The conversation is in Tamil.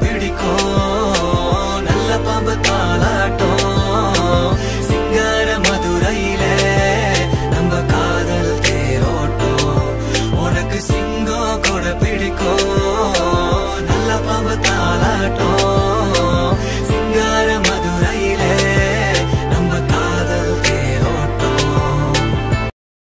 பிடிக்கும்.